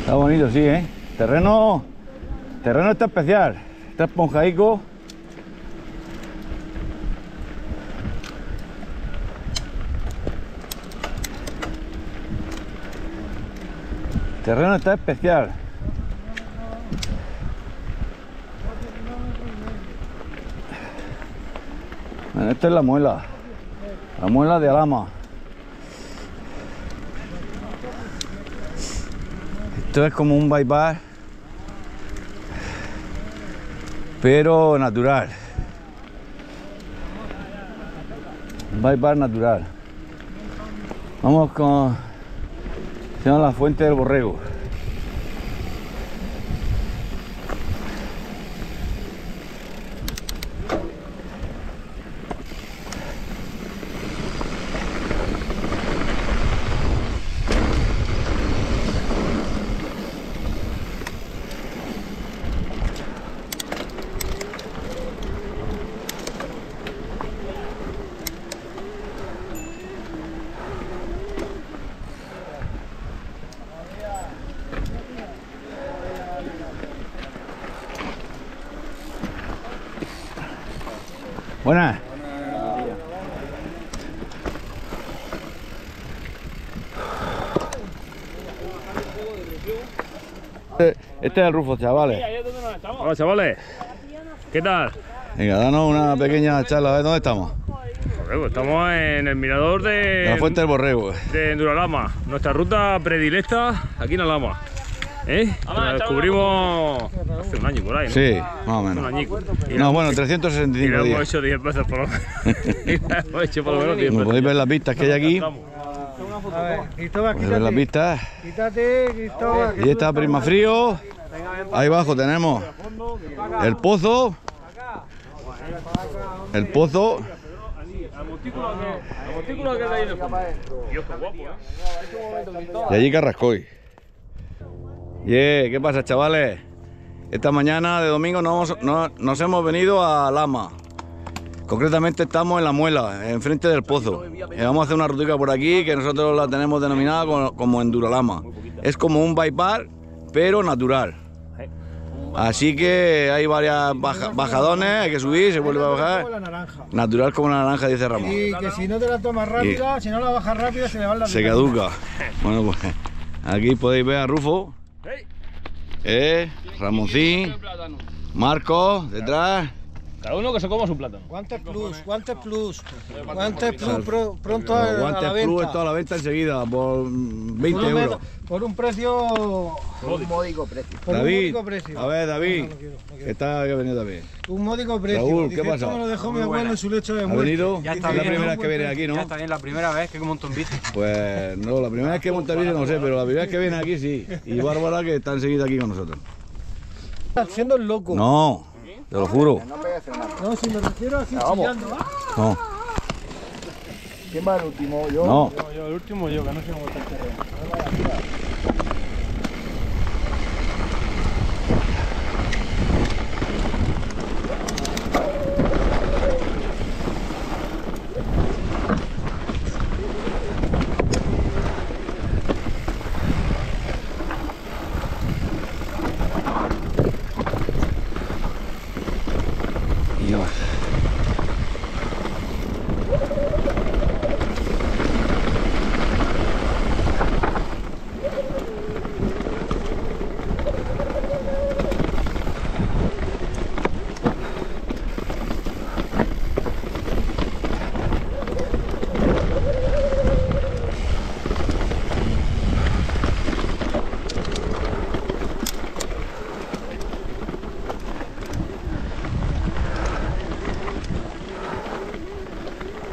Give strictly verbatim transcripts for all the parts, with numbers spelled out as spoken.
Está bonito, sí, ¿eh? Terreno, terreno está especial, está esponjaico. Terreno está especial. Bueno, esta es la muela, la muela de Alhama. Esto es como un bypass, pero natural. Un bypass natural. Vamos con... Se llama la Fuente del Borrego. Buenas. Este, este es el Rufo, chavales. Hola, chavales. ¿Qué tal? Venga, danos una pequeña charla. A ver, ¿dónde estamos? Estamos en el mirador de... La Fuente del Borrego. De Enduralhama. Nuestra ruta predilecta aquí en Alhama. ¿Eh? La descubrimos hace un año por ahí, ¿no? Sí, más o menos. Un añico. Y no, bueno, trescientos sesenta y cinco días. Y lo hemos hecho diez veces por lo menos. Y lo hemos hecho por lo menos diez veces. Podéis ver las vistas que hay aquí. A ver, Cristóbal, quítate. Ver las vistas. Quítate, Cristóbal. Y está Primafrío. Ahí abajo tenemos el pozo. El pozo. Y allí Carrascoy. Yeah, ¿qué pasa, chavales? Esta mañana de domingo nos, nos, nos hemos venido a Alhama. Concretamente estamos en la muela, enfrente del pozo. Y vamos a hacer una rutica por aquí que nosotros la tenemos denominada como, como Enduralhama. Es como un bypass, pero natural. Así que hay varias baja, bajadones, hay que subir, se vuelve a bajar. Natural como una naranja, dice Ramón. Y que si no te la tomas rápida, si no la bajas rápida, se le va la... Se caduca. Bueno, pues aquí podéis ver a Rufo. Eh, Ramoncín, Marcos, detrás. Cada uno que se coma su plátano. Guantes plus, guantes plus. Guantes plus pro, pronto a, guantes a la venta. Guantes plus está a la venta enseguida por veinte euros. Por un precio... Por un módico precio. Por David, un módico precio. A ver, David, no, no quiero, no quiero. Que está que ha venido también. Un módico precio. Raúl, ¿qué pasa? Me lo dejó mi abuelo en su lecho de muerte. Ya está bien, la primera vez que viene aquí, ¿no? Ya está bien, la primera vez que Montonvite. Pues no, la primera vez que Montonvite no sé, pero la primera vez que viene aquí sí. Y Bárbara, que está enseguida aquí con nosotros. Estás haciendo el loco. No. Te lo juro. No, si me refiero así chillando. No. ¿Quién va el último? Yo. No. Yo, yo, el último yo, que no sé cómo está el terreno.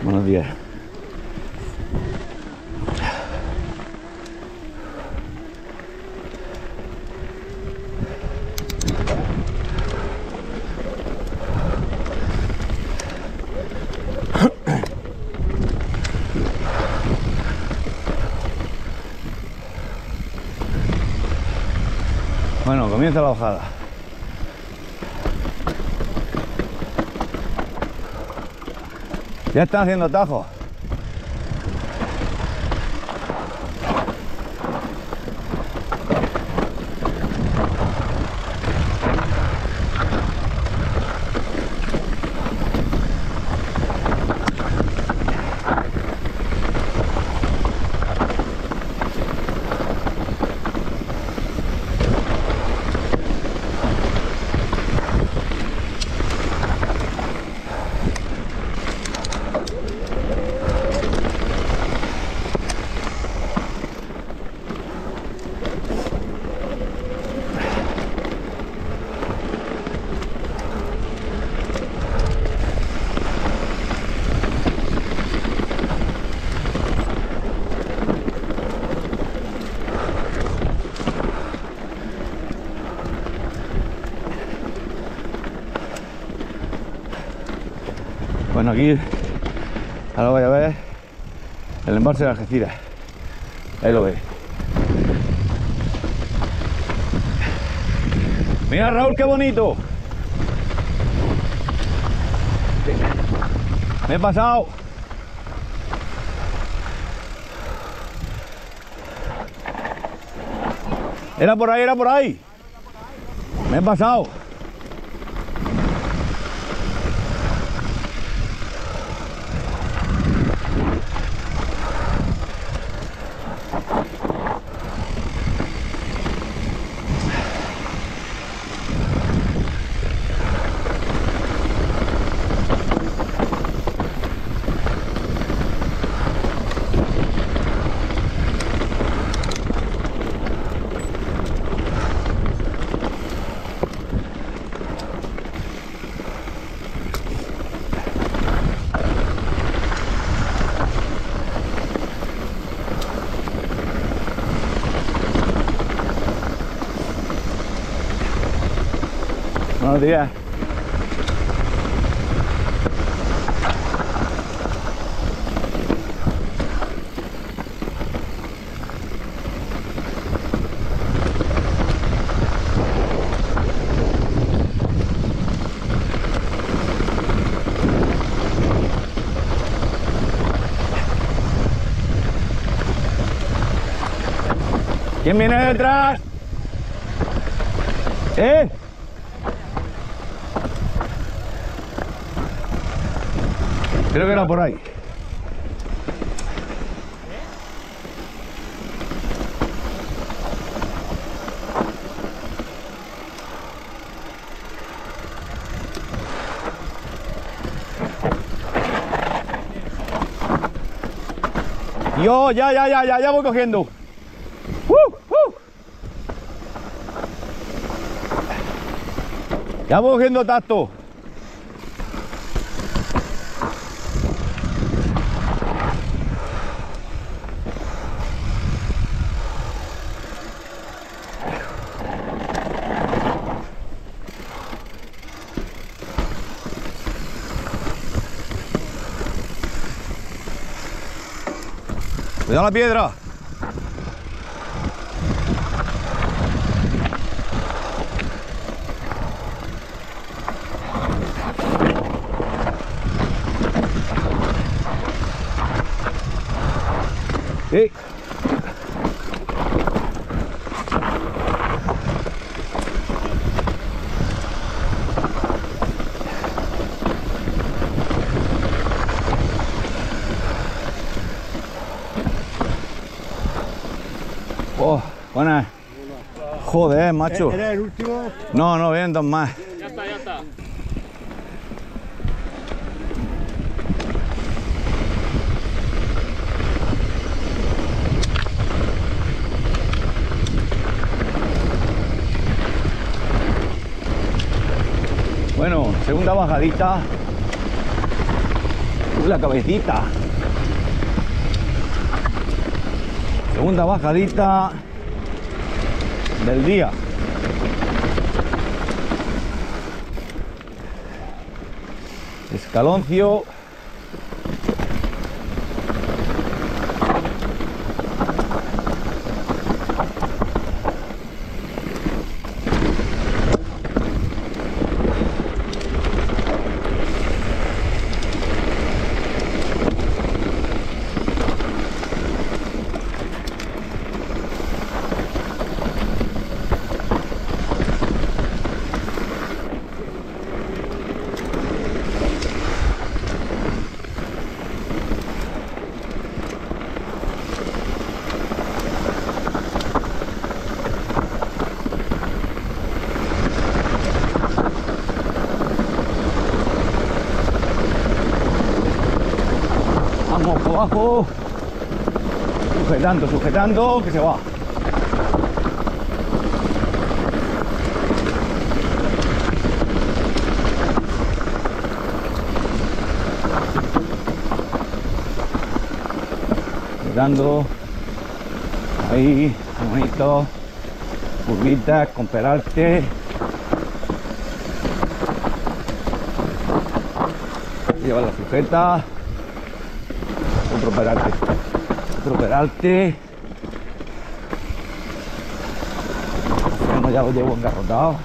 Buenos días. Bueno, comienza la bajada. Ya están haciendo tajos. Bueno, aquí ahora voy a ver el embalse de Algeciras. Ahí lo veis. Mira, Raúl, qué bonito. Me he pasado. Era por ahí, era por ahí. Me he pasado. Buenos días. ¿Quién viene detrás? ¿Eh? Creo que era por ahí. Yo, ya, ya, ya, ya, ya voy cogiendo. Uh, uh. Ya voy cogiendo tacto. ¡Cuidado la piedra! ¡Eh! Oh, buenas. Joder, macho. ¿Eres el último? No, no, vienen dos más. Ya está, ya está. Bueno, segunda bajadita. Uy, la cabecita. Segunda bajadita del día. Escaloncio. Vamos por abajo, sujetando, sujetando, que se va. Sujetando, ahí, bonito, curvitas, con peralte. Y llevar la sujeta, otro peralte, otro peralte. El freno ya lo llevo engarrotado.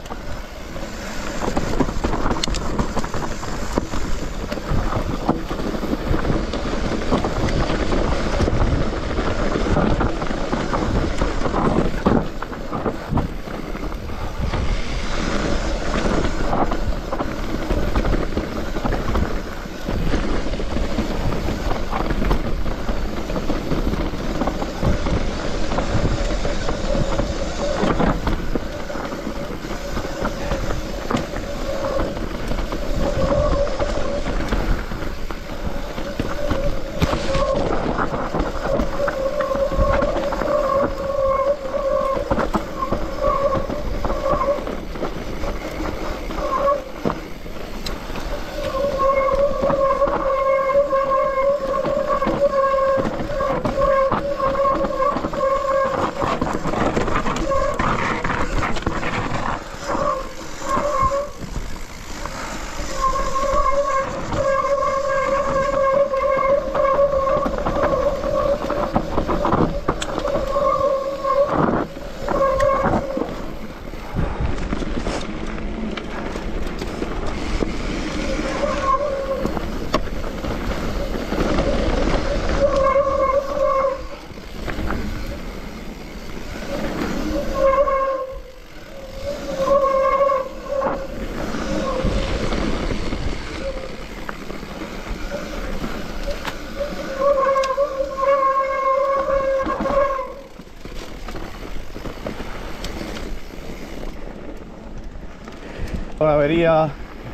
La avería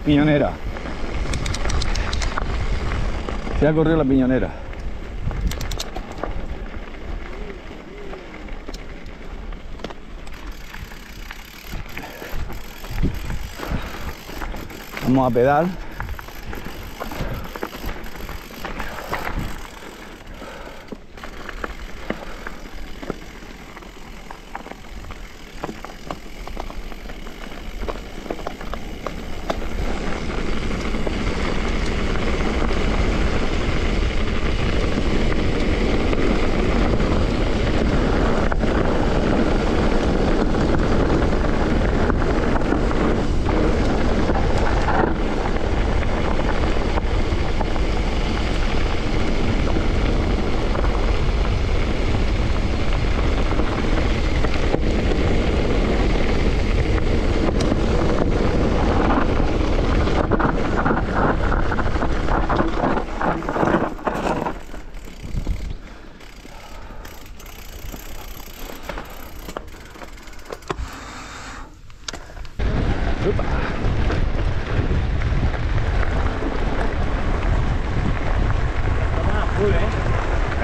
piñonera, se ha corrido la piñonera. Vamos a pedal.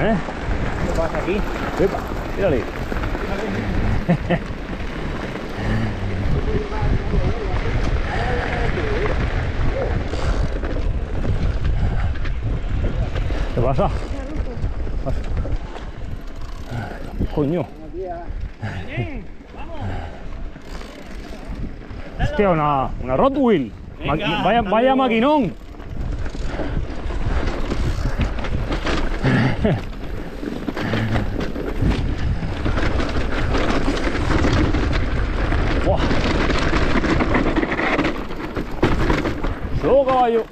¿Eh? ¿Qué pasa aquí? Epa, tírale. Tírale. ¿Qué pasa? Coño. Hostia, una, una Rotwheel. Venga, vaya, vaya maquinón. Solo caballo.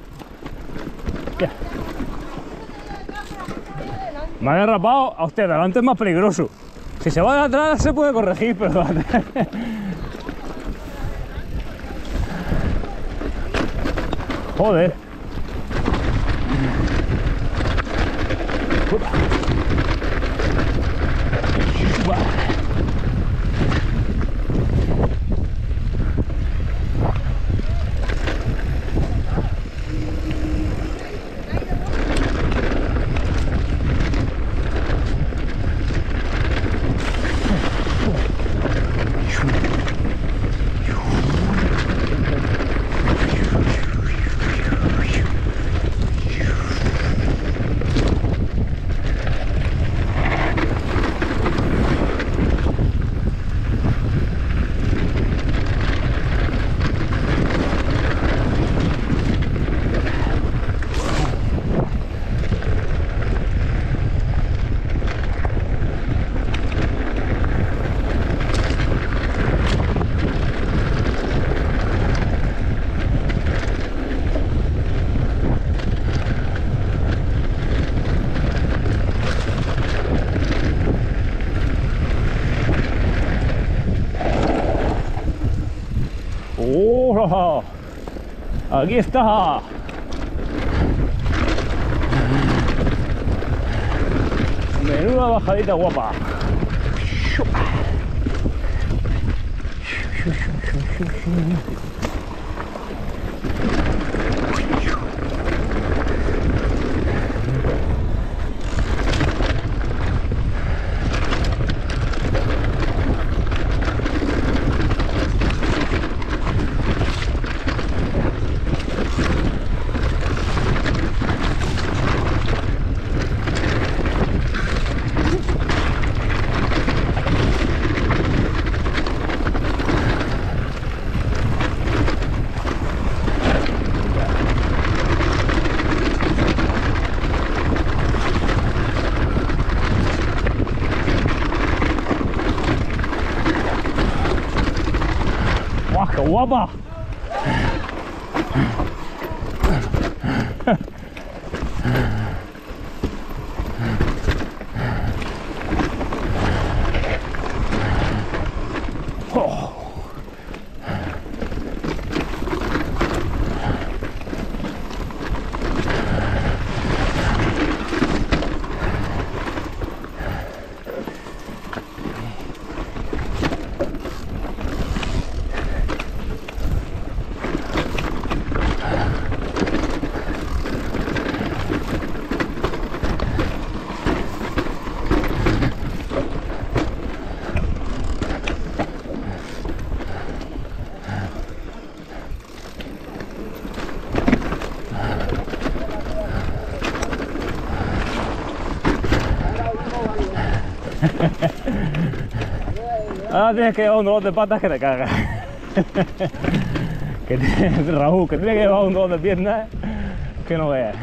Ya. Me ha derrapado. A usted, adelante es más peligroso. Si se va de atrás se puede corregir, pero joder. roja. Aquí está. Menuda bajadita guapa. ¡Guapa! Oh. Ahora tienes que llevar un dolor de patas que te cagas. Que tienes, Raúl, que tienes que llevar un dolor de piernas que no veas.